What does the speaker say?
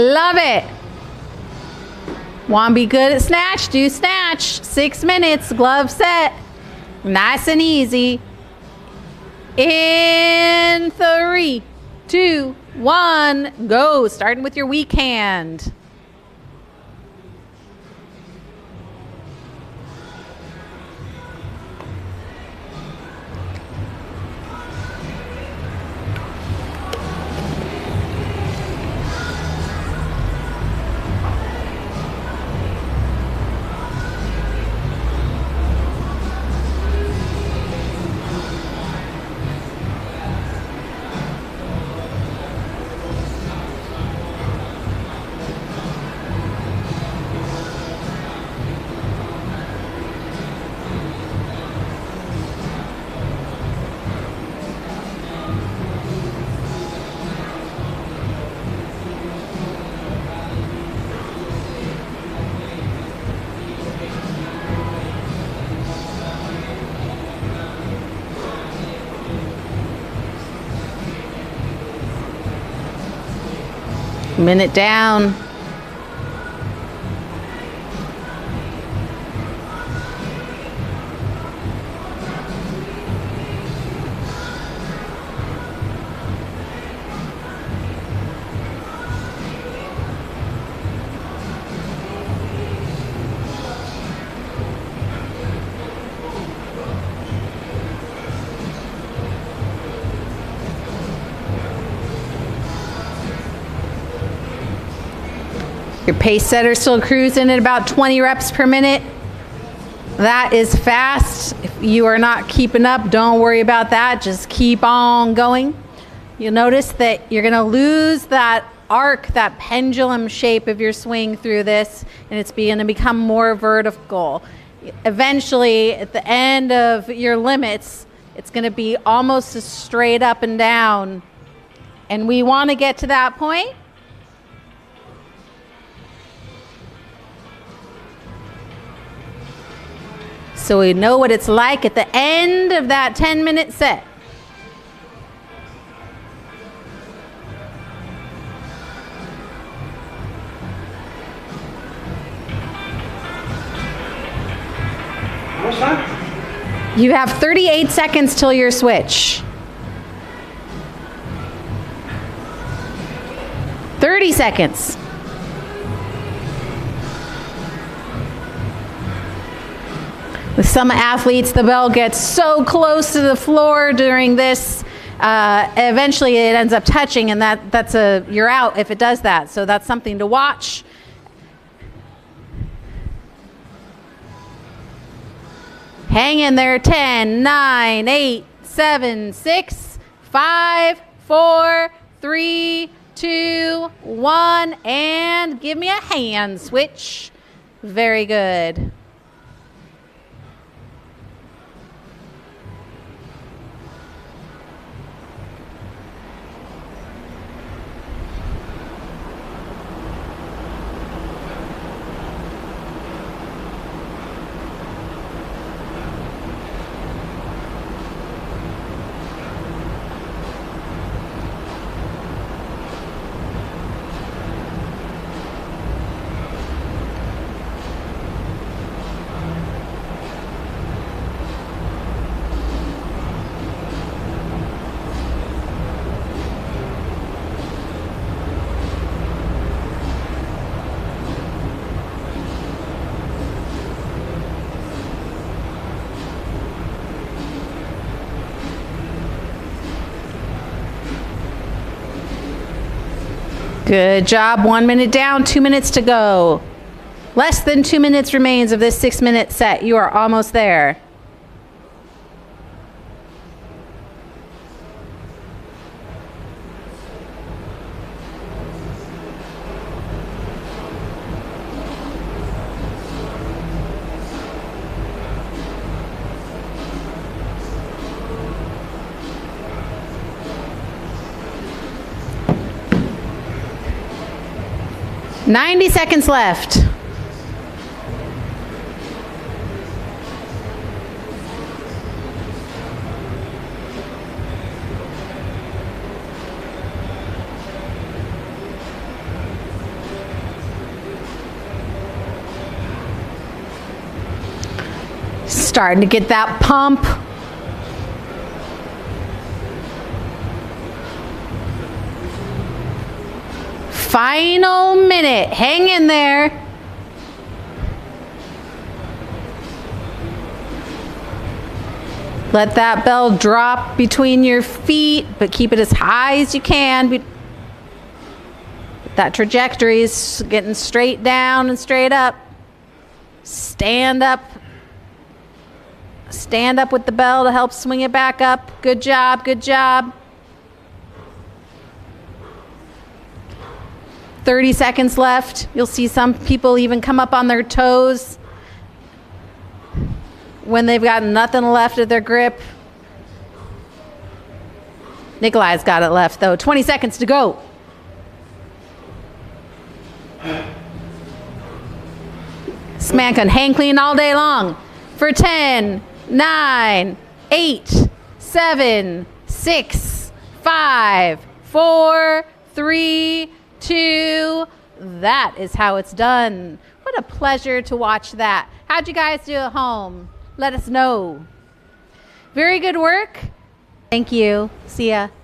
Love it. Want to be good at snatch? Do snatch. 6 minutes. Glove set. Nice and easy. In 3, 2, 1, go. Starting with your weak hand. Minute down. Your pace setter's still cruising at about 20 reps per minute. That is fast. If you are not keeping up, don't worry about that. Just keep on going. You'll notice that you're gonna lose that arc, that pendulum shape of your swing through this, and it's gonna become more vertical. Eventually, at the end of your limits, it's gonna be almost as straight up and down. And we wanna get to that point. So we know what it's like at the end of that 10-minute set. What's that? You have 38 seconds till your switch. 30 seconds. With some athletes, the bell gets so close to the floor during this, eventually it ends up touching, and that's you're out if it does that. So that's something to watch. Hang in there. 10, 9, 8, 7, 6, 5, 4, 3, 2, 1, and give me a hand switch. Very good. Good job. 1 minute down, 2 minutes to go. Less than 2 minutes remains of this 6-minute set. You are almost there. Ninety seconds left. starting to get that pump. Final minute, hang in there. Let that bell drop between your feet, but keep it as high as you can. That trajectory is getting straight down and straight up. Stand up. Stand up with the bell to help swing it back up. Good job, good job. 30 seconds left. You'll see some people even come up on their toes when they've got nothing left of their grip. Nikolai's got it left though. 20 seconds to go. Smankin, hang clean all day long for 10, 9, 8, 7, 6, 5, 4, 3, 2. That is how it's done. What a pleasure to watch that. How'd you guys do at home? Let us know. Very good work. Thank you. See ya.